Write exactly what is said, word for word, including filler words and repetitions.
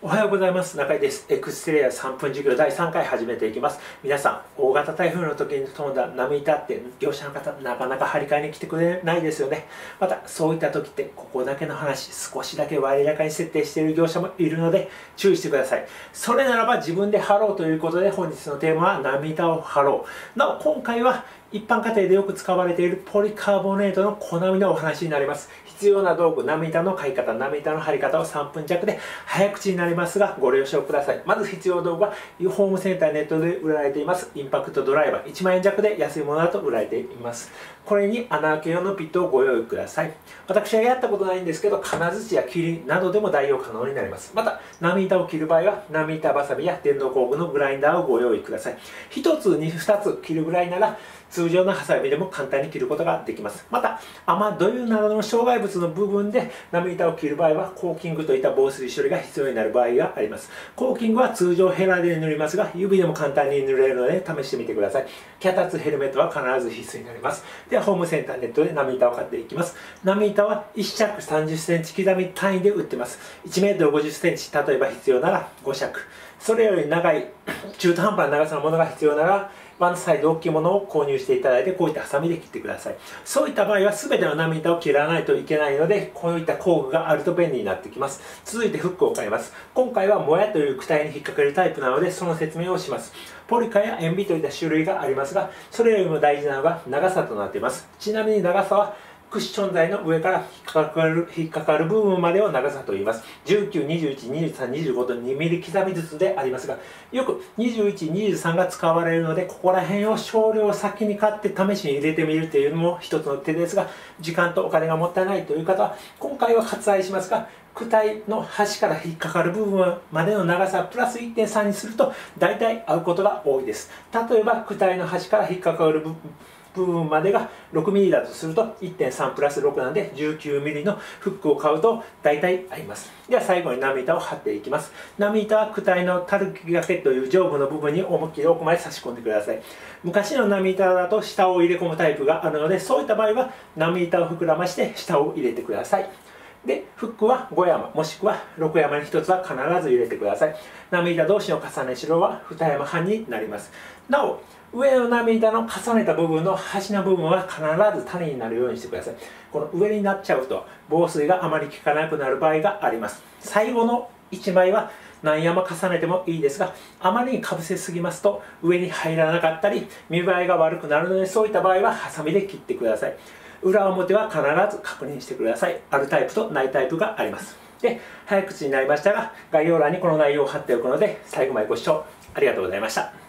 おはようございます。中井です。エクステリアさんぷん授業だいさんかい始めていきます。皆さん、大型台風の時に飛んだ波板って業者の方なかなか張り替えに来てくれないですよね。またそういった時ってここだけの話、少しだけ割高に設定している業者もいるので注意してください。それならば自分で張ろうということで、本日のテーマは波板を張ろう。なお今回は一般家庭でよく使われているポリカーボネートの粉みのお話になります。必要な道具、波板の買い方、波板の貼り方をさんぷんじゃくで早口になりますがご了承ください。まず必要道具はホームセンター、ネットで売られていますインパクトドライバー、いちまんえんじゃくで安いものだと売られています。これに穴開け用のピットをご用意ください。私はやったことないんですけど、金槌や切りなどでも代用可能になります。また波板を切る場合は波板ばさみや電動工具のグラインダーをご用意ください。ひとつにふたつ切るぐらいなら通常のハサミでも簡単に切ることができます。また雨どゆなどの障害物の部分で波板を切る場合はコーキングといった防水処理が必要になる場合があります。コーキングは通常ヘラで塗りますが、指でも簡単に塗れるので試してみてください。脚立、ヘルメットは必ず必須になります。ではホームセンター、ネットで波板を買っていきます。波板はいっしゃくさんじゅっセンチ刻み単位で売ってます。いちメートルごじゅっセンチ、例えば必要ならごしゃく、それより長い中途半端な長さのものが必要ならワンサイズ大きいものを購入していただいて、こういったハサミで切ってください。そういった場合は全ての波板を切らないといけないので、こういった工具があると便利になってきます。続いてフックを買います。今回はもやという躯体に引っ掛けるタイプなのでその説明をします。ポリカや塩ビといった種類がありますが、それよりも大事なのが長さとなっています。ちなみに長さはクッション材の上から引っかかる、引っかかる部分までを長さと言います。じゅうきゅう、にじゅういち、にじゅうさん、にじゅうごとにミリ刻みずつでありますが、よくにじゅういち、にじゅうさんが使われるので、ここら辺を少量先に買って試しに入れてみるというのも一つの手ですが、時間とお金がもったいないという方は今回は割愛しますが、躯体の端から引っかかる部分までの長さプラス いってんさん にすると大体合うことが多いです。例えば躯体の端から引っかかる部分部分までがろくミリだとすると いってんさん プラスろくなんでじゅうきゅうミリのフックを買うと大体合います。では最後に波板を貼っていきます。波板は躯体のたるきがけという上部の部分に思いっきり奥まで差し込んでください。昔の波板だと下を入れ込むタイプがあるので、そういった場合は波板を膨らまして下を入れてください。でフックはごやまもしくはろくやまにひとつは必ず入れてください。波板同士の重ねしろはにやまはんになります。なお上の波板の重ねた部分の端の部分は必ず種になるようにしてください。この上になっちゃうと防水があまり効かなくなる場合があります。最後のいちまいは何山重ねてもいいですが、あまりにかぶせすぎますと上に入らなかったり見栄えが悪くなるので、そういった場合はハサミで切ってください。裏表は必ず確認してください。あるタイプとないタイプがあります。で早口になりましたが、概要欄にこの内容を貼っておくので最後までご視聴ありがとうございました。